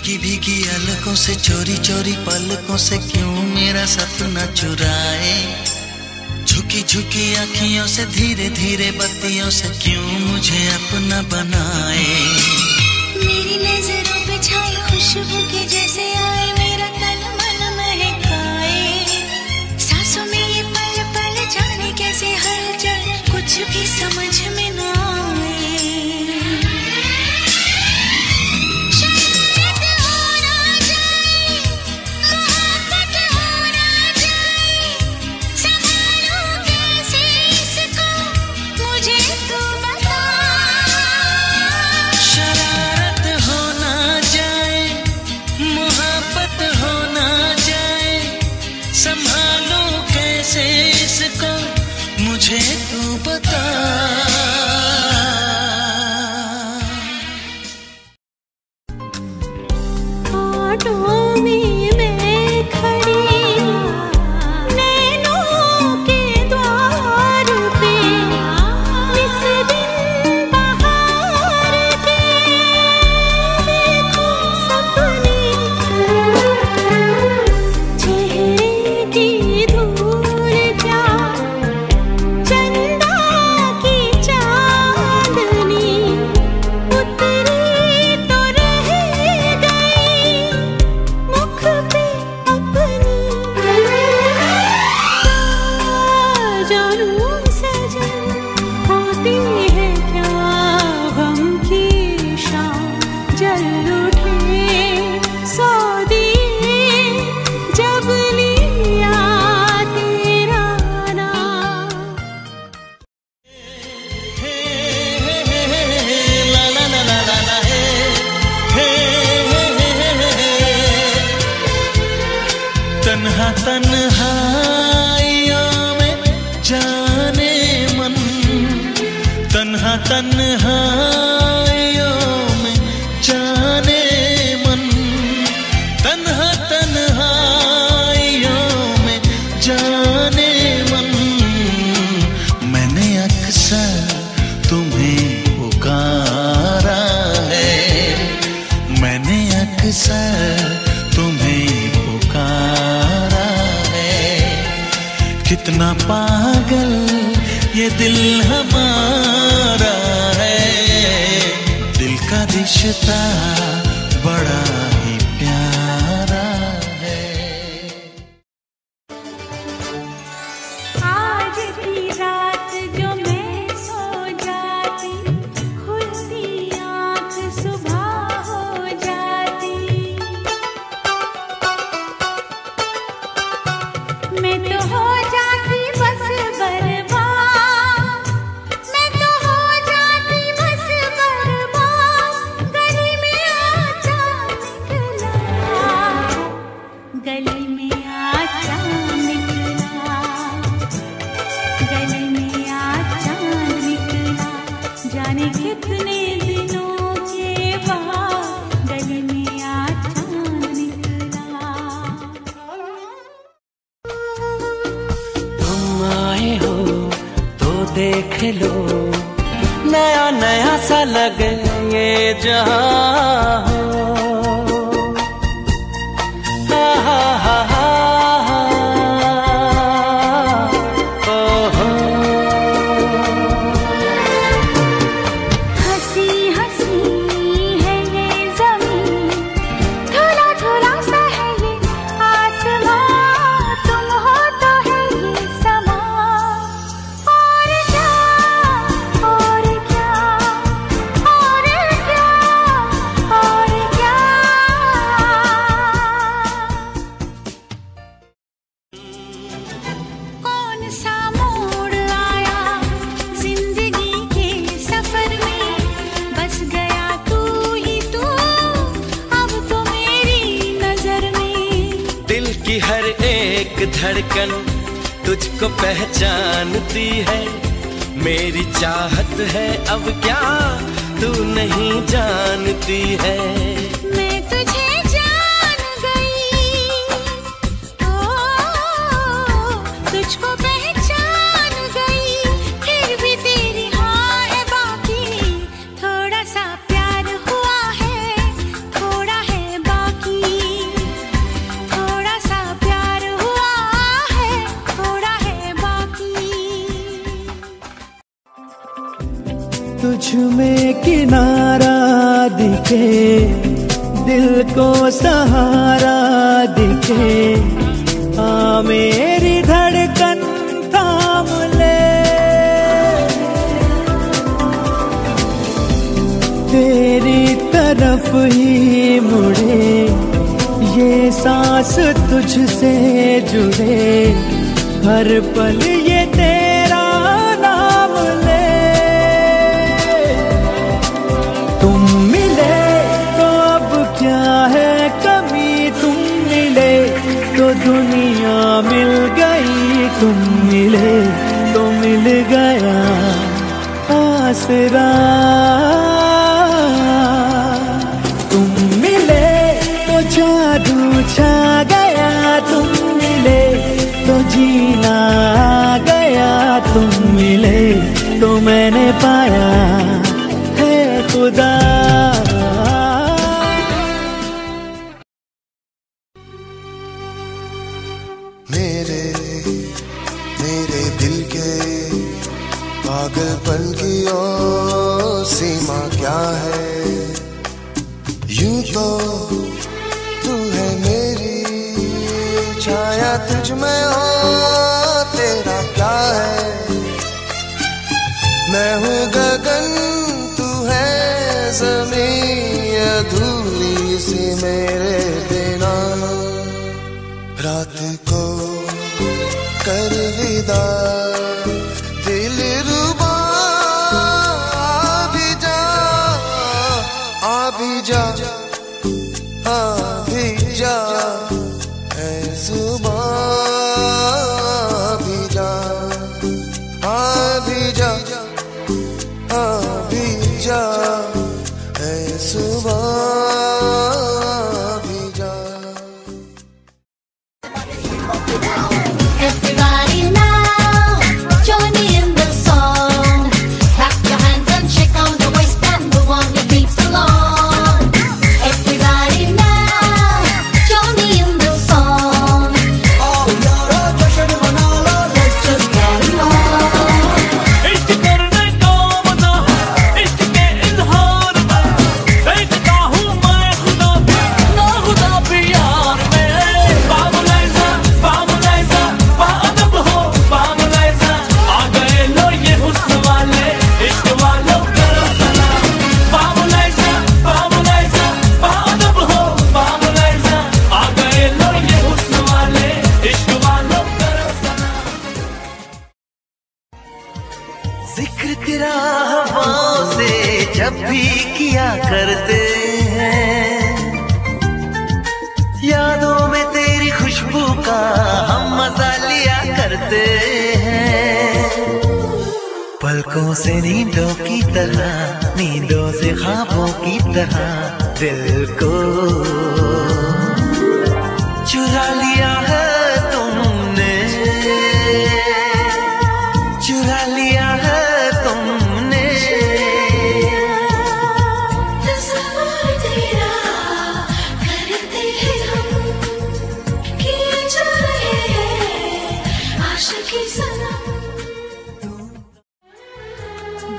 भीगी भीगी अलकों से चोरी चोरी पलकों से क्यों मेरा सपना चुराए, झुकी झुकी आँखियों से धीरे धीरे बत्तियों से क्यों मुझे अपना बनाए। मेरी नजरों पे छाई खुशबू की जैसे आए, मेरा तन मन महकाए, सांसों में ये पल पल जाने कैसे हलचल कुछ भी समझ में ना आए। मुझ में किनारा दिखे, दिल को सहारा दिखे, आ मेरी धड़कन थाम ले। तेरी तरफ ही मुड़े ये सांस तुझसे जुड़े, हर पल ये तेरा नाम ले। तुम मिले तो अब क्या है कमी, तुम मिले तो दुनिया मिल गई, तुम मिले तो मिल गया आसरा। तुम मिले तो जादू छा गया, तुम मिले तो जीना आ गया, तुम मिले तो मैंने पाया है खुदा। मेरे मेरे दिल के पागलपन की ओ सीमा क्या है, यूं तो तू है मेरी छाया, तुझ में हो तेरा क्या है। मैं हूँ गगन तू है ज़मीं, अधूरी सी मेरे बिना। रात को कर विदा दिल रुबा, आ भी जा पलकों से नींदों की तरह, नींदों से ख्वाबों की तरह दिल को चुरा लिया है तुमने, चुरा लिया है तुमने।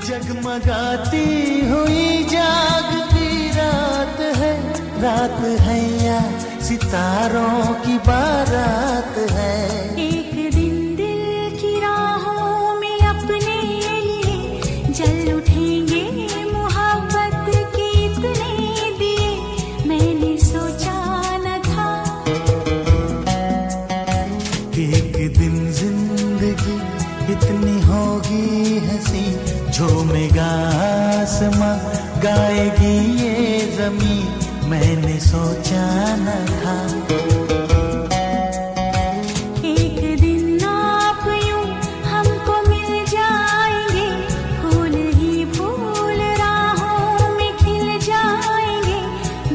जगमगाती हुई जागती रात है, रात है या सितारों की बारात है। एक दिन दिल की राहों में अपने लिए जल उठेंगे मोहब्बत के इतने दिए, मैंने सोचा न था। एक दिन जिंदगी इतनी होगी हंसी, झूमेगा आसमां गाएगी ये ज़मीं, मैंने सोचा न था। एक दिन आप यूं हमको मिल जाएंगे, फूल ही फूल राहों में खिल जाएंगे,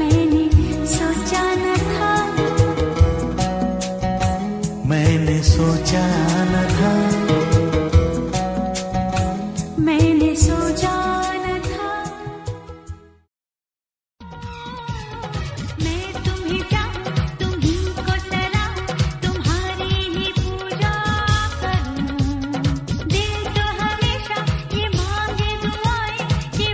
मैंने सोचा न था, मैंने सोचा न था, मैंने सोचा न था। मैं तुम्हें क्या तुम्ही को सदा तुम्हारी ही पूजा करूं, दिल तो हमेशा ये मांगे दुआएं कि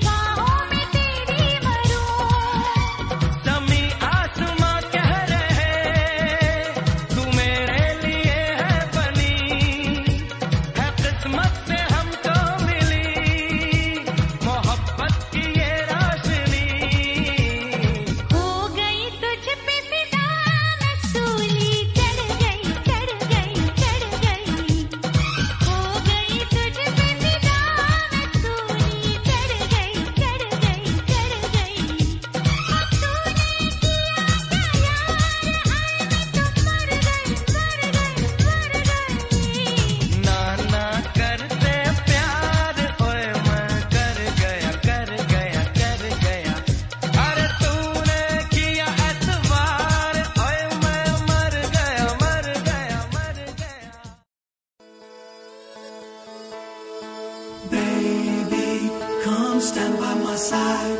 stand by my side.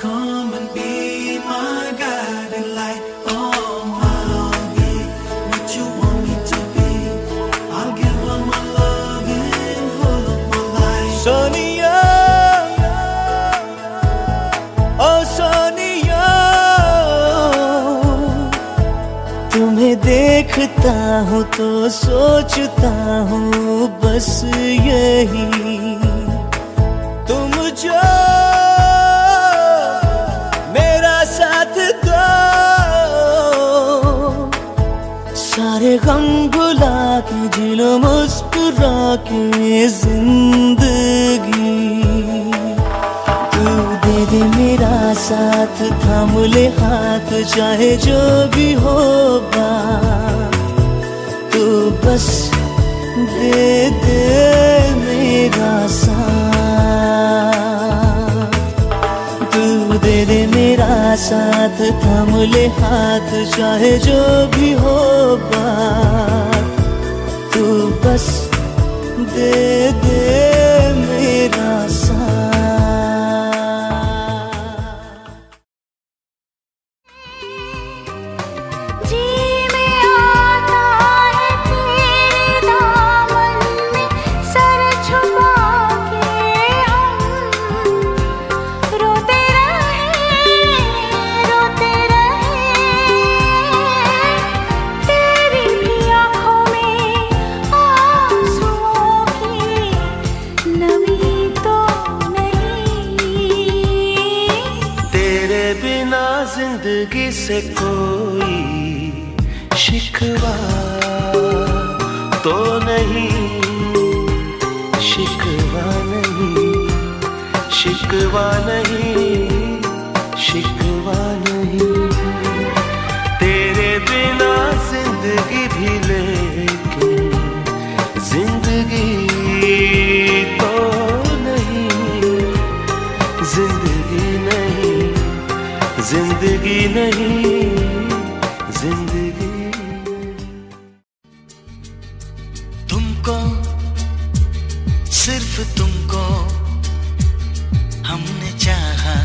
Come and be my guiding light. Oh, I'll be what you want me to be. I'll give all my love and all of my life. Sonia, oh Sonia, तुम्हें देखता हूँ तो सोचता हूँ बस यही, तुम जो मेरा साथ दो, सारे गम भुला के जिलो मुस्कुरा के जिंदगी, तू दे दे मेरा साथ, थाम ले हाथ चाहे जो भी होगा, तू बस दे दे मेरा साथ, दे दे मेरा साथ, थाम ले हाथ चाहे जो भी होगा, तू बस दे दे मेरा साथ. जिंदगी से कोई शिकवा तो नहीं, शिकवा नहीं, शिकवा नहीं, शिकवा नहीं, तेरे बिना जिंदगी भी लेकिन जिंदगी तो नहीं, जिंदगी नहीं, जिंदगी नहीं, जिंदगी. तुमको सिर्फ तुमको हमने चाहा,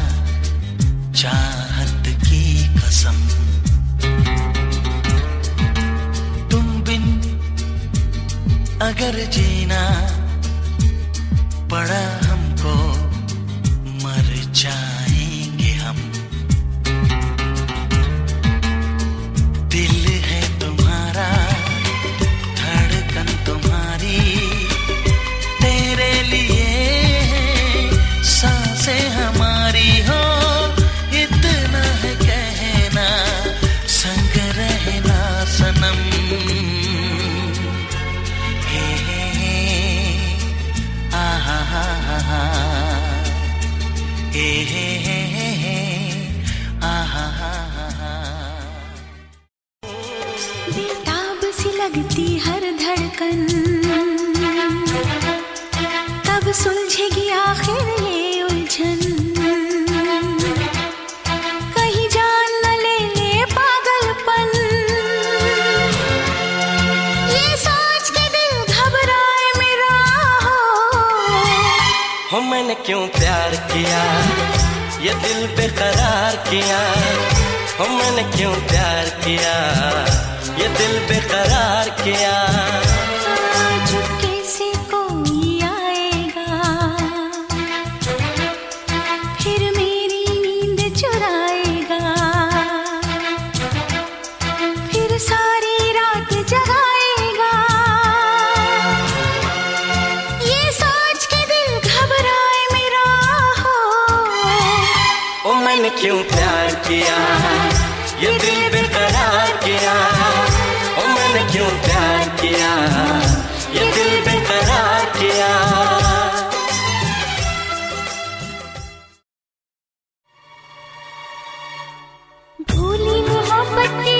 चाहत की कसम, तुम बिन अगर जीना पड़ा हमको मर जाएंगे हम. दिल है तुम्हारा, धड़कन तुम्हारी, तेरे लिए सांसें हमारी हो, इतना है कहना, संग रहना सनम. हे आहा हा हा हा, हे आहा हा हा. बेताब सी लगती हर धड़कन, तब सुलझेगी आखिर ये उलझन, कहीं जान न ले ले पागलपन, ये सोच के दिल घबराए मेरा हो, मैंने क्यों प्यार किया, ये दिल बेकरार किया, मैंने क्यों प्यार किया, ये दिल बेकरार किया. चुपके से कोई आएगा फिर मेरी नींद चुराएगा, फिर सारी रात जगाएगा, ये सोच के दिल घबराए मेरा हो, ओ मैंने क्यों प्यार किया, ये दिल बेकरार किया, ओ मैंने क्यों प्यार किया, ये दिल बेकरार किया. भूली मोहब्बत की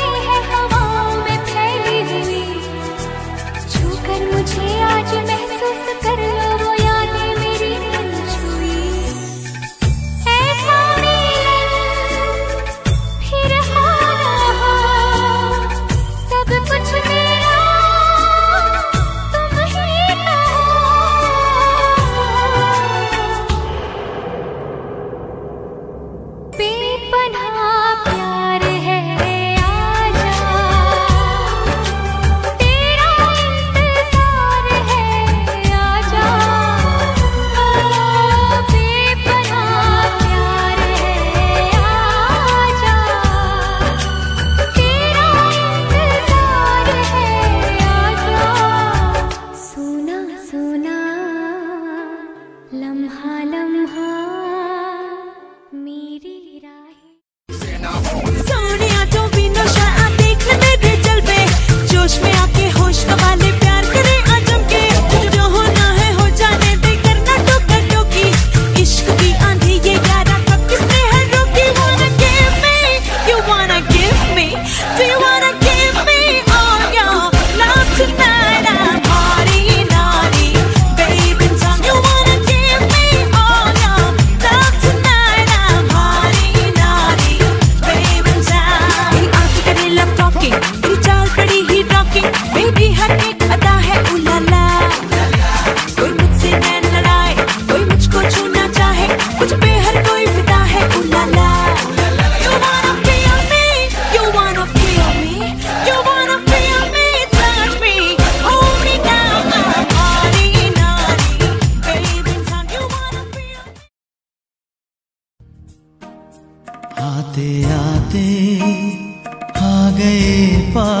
हैं हवा में फैली हुई, छूकर मुझे आज महसूस कर लो वो यादें मेरी मन छुई. Here I am.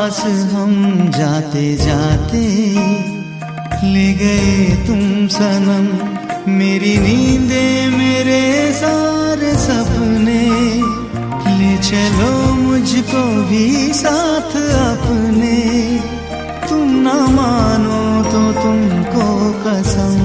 पास हम जाते जाते ले गए तुम सनम, मेरी नींदें मेरे सारे सपने, ले चलो मुझको भी साथ अपने। तुम ना मानो तो तुमको कसम,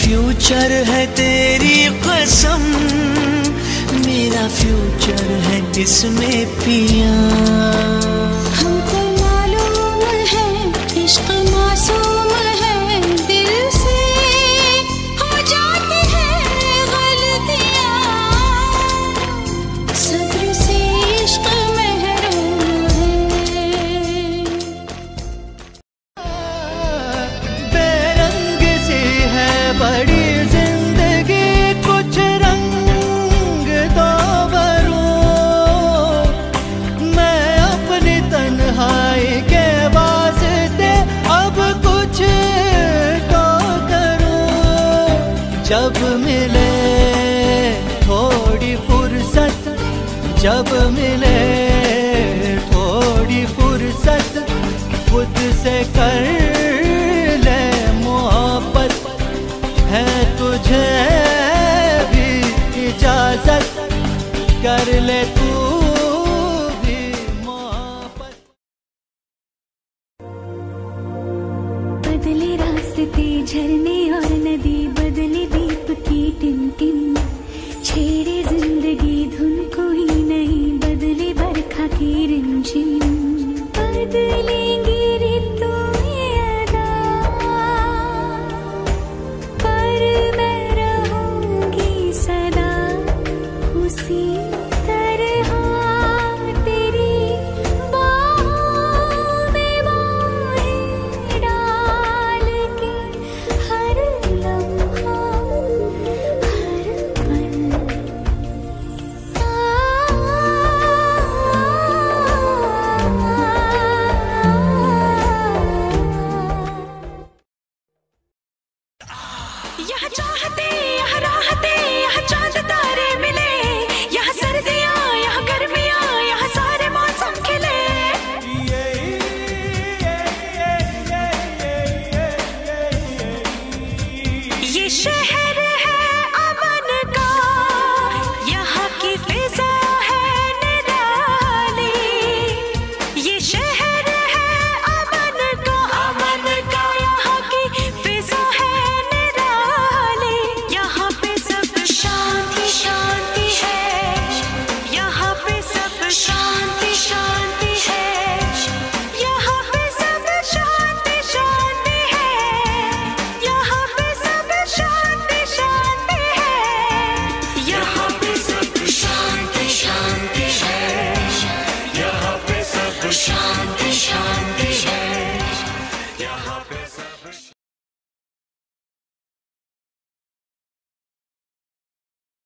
फ्यूचर है तेरी कसम, मेरा फ्यूचर है इसमें पिया। हमको मालूम है इश्क मासूम है, दिल से हो जाती है गलतियाँ, सब्र से इश्क महरूम है। बेरंग सी है बड़ी जिंदगी, कुछ रंग तो भरूं मैं अपनी तन्हाई के वास्ते, अब कुछ तो करूं। जब मिले थोड़ी फुर्सत, जब मिले थोड़ी फुर्सत, खुद से कर भी इजाजत, कर ले तू भी मोहब्बत। बदले रास्ते झरने और नदी, बदले दीप की टिमटिम, छेड़े जिंदगी धुन को ही नहीं, बदले बरखा की रिमझिम। बदलेंगे शहर